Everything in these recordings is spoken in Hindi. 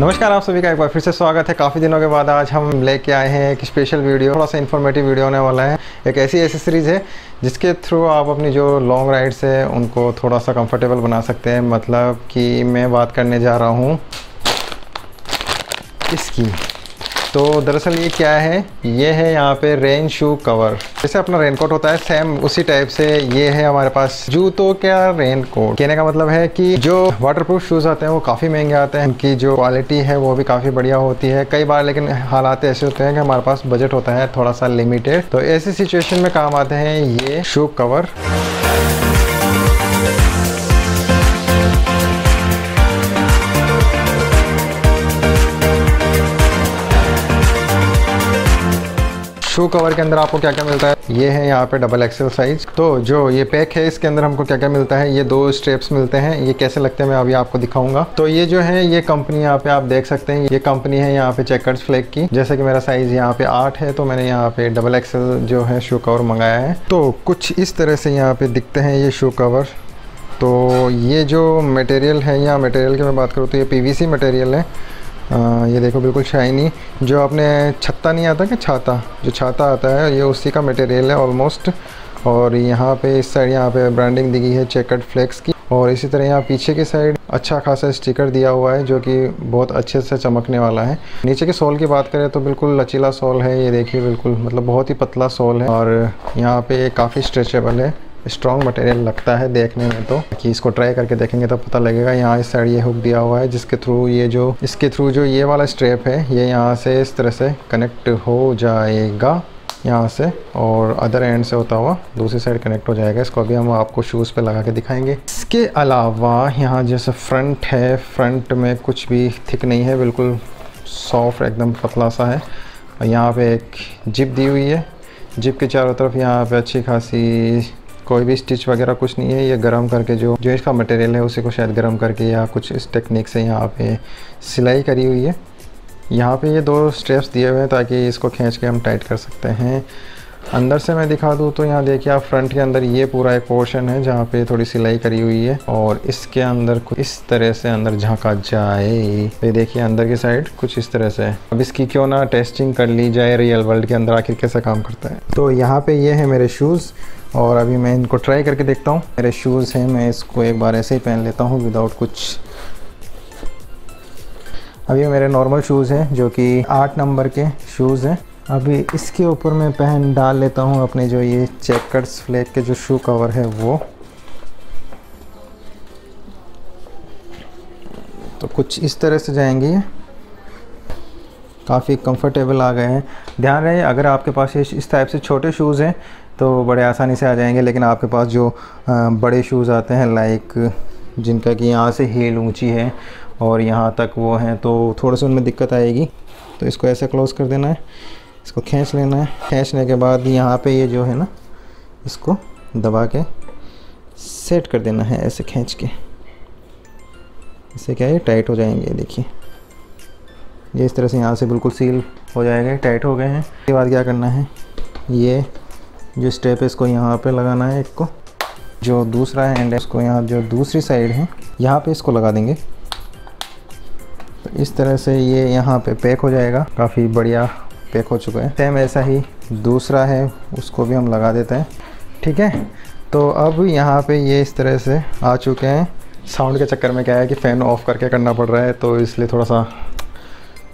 नमस्कार, आप सभी का एक बार फिर से स्वागत है। काफ़ी दिनों के बाद आज हम लेके आए हैं एक स्पेशल वीडियो, थोड़ा सा इन्फॉर्मेटिव वीडियो होने वाला है। एक ऐसी एसेसरीज़ है जिसके थ्रू आप अपनी जो लॉन्ग राइड्स है उनको थोड़ा सा कंफर्टेबल बना सकते हैं। मतलब कि मैं बात करने जा रहा हूँ इसकी। तो दरअसल ये क्या है, ये है यहाँ पे रेन शू कवर। जैसे अपना रेनकोट होता है सेम उसी टाइप से ये है हमारे पास जूतों क्या रेनकोट। कहने का मतलब है कि जो वाटरप्रूफ शूज़ आते हैं वो काफ़ी महंगे आते हैं, उनकी जो क्वालिटी है वो भी काफ़ी बढ़िया होती है। कई बार लेकिन हालात ऐसे होते हैं कि हमारे पास बजट होता है थोड़ा सा लिमिटेड, तो ऐसी सिचुएशन में काम आते हैं ये शू कवर। शू कवर के अंदर आपको क्या क्या मिलता है, ये है यहाँ पे डबल एक्सेल साइज। तो जो ये पैक है इसके अंदर हमको क्या क्या मिलता है, ये दो स्ट्रेप्स मिलते हैं। ये कैसे लगते हैं मैं अभी आपको दिखाऊंगा। तो ये जो है ये कंपनी यहाँ पे आप देख सकते हैं, ये कंपनी है यहाँ पे चेकर्ड फ्लैग की। जैसे कि मेरा साइज यहाँ पे 8 है तो मैंने यहाँ पे डबल एक्सेल जो है शू कवर मंगाया है। तो कुछ इस तरह से यहाँ पे दिखते हैं ये शू कवर। तो ये जो मटेरियल है, यहाँ मटेरियल की मैं बात करूँ तो ये PVC मटेरियल है। ये देखो बिल्कुल शाइनी, जो आपने छत्ता नहीं आता कि छाता, जो छाता आता है ये उसी का मटेरियल है ऑलमोस्ट। और यहाँ पे इस साइड यहाँ पे ब्रांडिंग दी गई है चेकर्ड फ्लैग्स की। और इसी तरह यहाँ पीछे की साइड अच्छा खासा स्टिकर दिया हुआ है जो कि बहुत अच्छे से चमकने वाला है। नीचे के सोल की बात करें तो बिल्कुल लचीला सोल है, ये देखिए बिल्कुल मतलब बहुत ही पतला सोल है। और यहाँ पे काफ़ी स्ट्रेचेबल है, स्ट्रॉन्ग मटेरियल लगता है देखने में। तो कि इसको ट्राई करके देखेंगे तब पता लगेगा। यहाँ इस साइड ये हुक दिया हुआ है जिसके थ्रू ये जो ये वाला स्ट्रैप है ये यहाँ से इस तरह से कनेक्ट हो जाएगा, यहाँ से और अदर एंड से होता हुआ दूसरी साइड कनेक्ट हो जाएगा। इसको अभी हम आपको शूज़ पे लगा के दिखाएंगे। इसके अलावा यहाँ जैसे फ्रंट है, फ्रंट में कुछ भी थिक नहीं है, बिल्कुल सॉफ्ट एकदम पतला सा है। और यहाँ पर एक जिप दी हुई है, जिप के चारों तरफ यहाँ पर अच्छी खासी कोई भी स्टिच वगैरह कुछ नहीं है। ये गर्म करके जो इसका मटेरियल है उसी को शायद गर्म करके या कुछ इस टेक्निक से यहाँ पे सिलाई करी हुई है। यहाँ पे ये दो स्ट्रेप्स दिए हुए हैं ताकि इसको खींच के हम टाइट कर सकते हैं। अंदर से मैं दिखा दूँ तो यहाँ देखिए आप फ्रंट के अंदर ये पूरा एक पोर्शन है जहाँ पे थोड़ी सिलाई करी हुई है। और इसके अंदर कुछ इस तरह से अंदर झाँका जाए, ये देखिए अंदर की साइड कुछ इस तरह से है। अब इसकी क्यों ना टेस्टिंग कर ली जाए रियल वर्ल्ड के अंदर आखिर कैसा काम करता है। तो यहाँ पे ये है मेरे शूज़ और अभी मैं इनको ट्राई करके देखता हूँ। मेरे शूज़ हैं, मैं इसको एक बार ऐसे ही पहन लेता हूँ विदाउट कुछ। अभी मेरे नॉर्मल शूज़ हैं जो कि 8 नंबर के शूज़ हैं। अभी इसके ऊपर मैं पहन डाल लेता हूँ अपने जो ये चेकर्स फ्लैग के जो शू कवर है वो। तो कुछ इस तरह से जाएंगे, काफ़ी कंफर्टेबल आ गए हैं। ध्यान रहे अगर आपके पास इस टाइप से छोटे शूज़ हैं तो बड़े आसानी से आ जाएंगे, लेकिन आपके पास जो बड़े शूज़ आते हैं लाइक जिनका कि यहाँ से हील ऊंची है और यहाँ तक वो हैं तो थोड़ा सा उनमें दिक्कत आएगी। तो इसको ऐसे क्लोज़ कर देना है, इसको खींच लेना है। खींचने के बाद यहाँ पे ये जो है ना इसको दबा के सेट कर देना है ऐसे खींच के। इससे क्या है टाइट हो जाएंगे, देखिए ये इस तरह से यहाँ से बिल्कुल सील हो जाएगा, टाइट हो गए हैं। इसके बाद क्या करना है, ये जो स्टेप है इसको यहाँ पे लगाना है। इसको जो दूसरा हैंड है उसको यहाँ जो दूसरी साइड है यहाँ पर इसको लगा देंगे। तो इस तरह से ये यहाँ पर पैक हो जाएगा, काफ़ी बढ़िया पैक हो चुका है। सेम ऐसा ही दूसरा है उसको भी हम लगा देते हैं, ठीक है। तो अब यहाँ पे ये इस तरह से आ चुके हैं। साउंड के चक्कर में क्या है कि फ़ैन ऑफ करके करना पड़ रहा है तो इसलिए थोड़ा सा।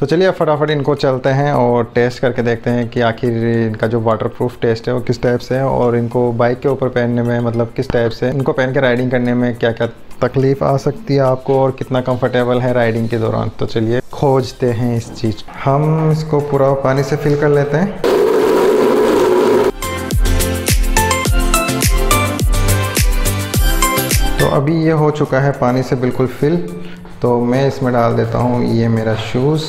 तो चलिए अब फटाफट इनको चलते हैं और टेस्ट करके देखते हैं कि आखिर इनका जो वाटरप्रूफ टेस्ट है वो किस टाइप से है और इनको बाइक के ऊपर पहनने में मतलब किस टाइप से इनको पहन के राइडिंग करने में क्या क्या तकलीफ़ आ सकती है आपको और कितना कंफर्टेबल है राइडिंग के दौरान। तो चलिए खोजते हैं इस चीज़। हम इसको पूरा पानी से फिल कर लेते हैं। तो अभी ये हो चुका है पानी से बिल्कुल फिल। तो मैं इसमें डाल देता हूँ ये मेरा शूज़,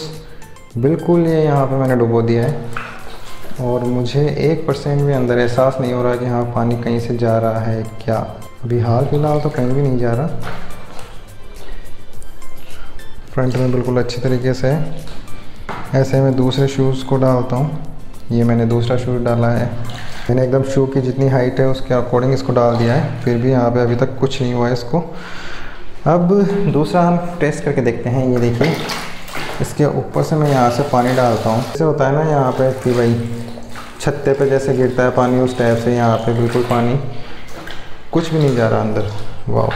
बिल्कुल ये यहाँ पे मैंने डुबो दिया है और मुझे 1% भी अंदर एहसास नहीं हो रहा कि हाँ पानी कहीं से जा रहा है क्या। अभी हाल फिलहाल तो कहीं भी नहीं जा रहा। फ्रंट में बिल्कुल अच्छे तरीके से है। ऐसे मैं दूसरे शूज़ को डालता हूँ, ये मैंने दूसरा शूज़ डाला है। मैंने एकदम शू की जितनी हाइट है उसके अकॉर्डिंग इसको डाल दिया है, फिर भी यहाँ पे अभी तक कुछ नहीं हुआ है इसको। अब दूसरा हम टेस्ट करके देखते हैं। ये देखिए इसके ऊपर से मैं यहाँ से पानी डालता हूँ। जैसे होता है ना यहाँ पे कि भाई छत्ते पे जैसे गिरता है पानी, उस टाइप से यहाँ पे बिल्कुल पानी कुछ भी नहीं जा रहा अंदर। वाह,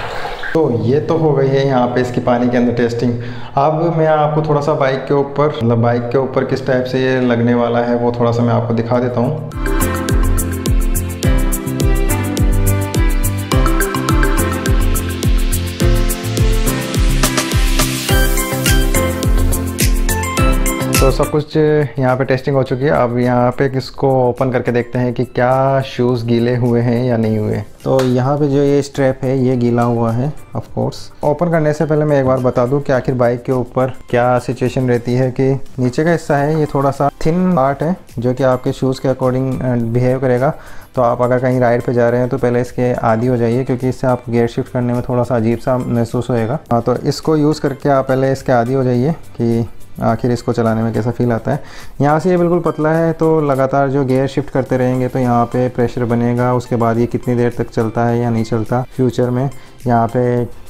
तो ये तो हो गई है यहाँ पे इसकी पानी के अंदर टेस्टिंग। अब मैं आपको थोड़ा सा बाइक के ऊपर, मतलब बाइक के ऊपर किस टाइप से ये लगने वाला है वो थोड़ा सा मैं आपको दिखा देता हूँ। तो सब कुछ यहाँ पे टेस्टिंग हो चुकी है। अब यहाँ पे इसको ओपन करके देखते हैं कि क्या शूज़ गीले हुए हैं या नहीं हुए। तो यहाँ पे जो ये स्ट्रैप है ये गीला हुआ है ऑफ कोर्स। ओपन करने से पहले मैं एक बार बता दूँ कि आखिर बाइक के ऊपर क्या सिचुएशन रहती है कि नीचे का हिस्सा है ये थोड़ा सा थिन पार्ट है जो कि आपके शूज़ के अकॉर्डिंग बिहेव करेगा। तो आप अगर कहीं राइड पे जा रहे हैं तो पहले इसके आदी हो जाइए, क्योंकि इससे आप गियर शिफ्ट करने में थोड़ा सा अजीब सा महसूस होएगा। हाँ, तो इसको यूज़ करके आप पहले इसके आदी हो जाइए कि आखिर इसको चलाने में कैसा फील आता है। यहाँ से ये बिल्कुल पतला है, तो लगातार जो गियर शिफ्ट करते रहेंगे तो यहाँ पे प्रेशर बनेगा। उसके बाद ये कितनी देर तक चलता है या नहीं चलता, फ्यूचर में यहाँ पे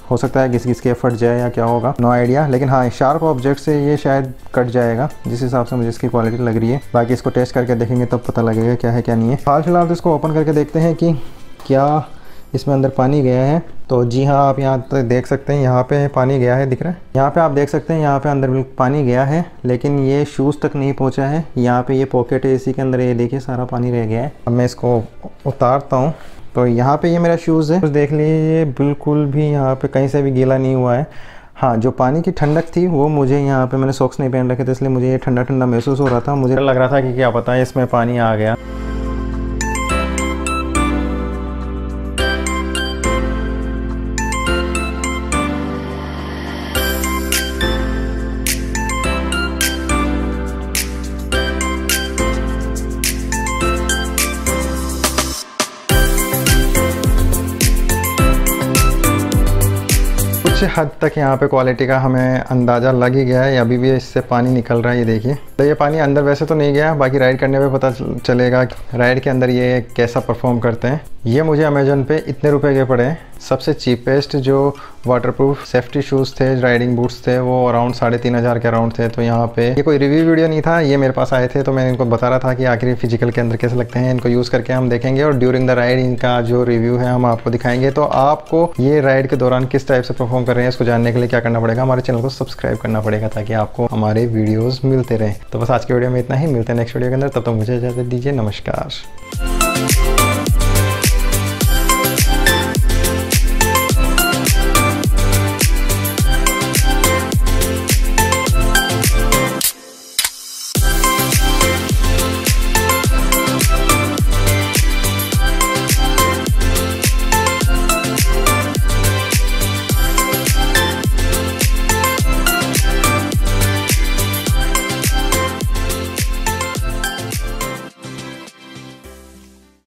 हो सकता है घिस-घिस के फट जाए या क्या होगा, नो आइडिया। लेकिन हाँ, शार्प ऑब्जेक्ट से ये शायद कट जाएगा, जिस हिसाब से मुझे इसकी क्वालिटी लग रही है। बाकी इसको टेस्ट करके देखेंगे तब पता लगेगा क्या है क्या नहीं है। हाल फिलहाल तो इसको ओपन करके देखते हैं कि क्या इसमें अंदर पानी गया है। तो जी हाँ, आप यहाँ तो देख सकते हैं यहाँ पे पानी गया है, दिख रहा है। यहाँ पे आप देख सकते हैं यहाँ पे अंदर बिल्कुल पानी गया है, लेकिन ये शूज़ तक नहीं पहुँचा है। यहाँ पे ये पॉकेट है, इसी के अंदर ये देखिए सारा पानी रह गया है। अब मैं इसको उतारता हूँ। तो यहाँ पे ये मेरा शूज़ है, तो देख लीजिए ये बिल्कुल भी यहाँ पर कहीं से भी गीला नहीं हुआ है। हाँ, जो पानी की ठंडक थी वो मुझे यहाँ पर, मैंने सॉक्स नहीं पहन रखे थे इसलिए मुझे ये ठंडा ठंडा महसूस हो रहा था। मुझे लग रहा था कि क्या पता है इसमें पानी आ गया। हद तक यहाँ पे क्वालिटी का हमें अंदाज़ा लग ही गया है। अभी भी इससे पानी निकल रहा है, ये देखिए। तो ये पानी अंदर वैसे तो नहीं गया, बाकी राइड करने पे पता चलेगा राइड के अंदर ये कैसा परफॉर्म करते हैं। ये मुझे अमेज़न पे इतने रुपए के पड़े हैं। सबसे चीपेस्ट जो वाटरप्रूफ सेफ्टी शूज़ थे, राइडिंग बूट्स थे, वो अराउंड 3500 के अराउंड थे। तो यहाँ पे ये कोई रिव्यू वीडियो नहीं था, ये मेरे पास आए थे तो मैं इनको बता रहा था कि आखिर फिजिकल के अंदर कैसे लगते हैं। इनको यूज़ करके हम देखेंगे और ड्यूरिंग द राइड इनका जो रिव्यू है हम आपको दिखाएंगे। तो आपको ये राइड के दौरान किस टाइप से परफॉर्म कर रहे हैं इसको जानने के लिए क्या करना पड़ेगा, हमारे चैनल को सब्सक्राइब करना पड़ेगा ताकि आपको हमारे वीडियोज़ मिलते रहें। तो बस आज के वीडियो में इतना ही, मिलते हैं नेक्स्ट वीडियो के अंदर। तब तक मुझे इजाज़त दीजिए, नमस्कार।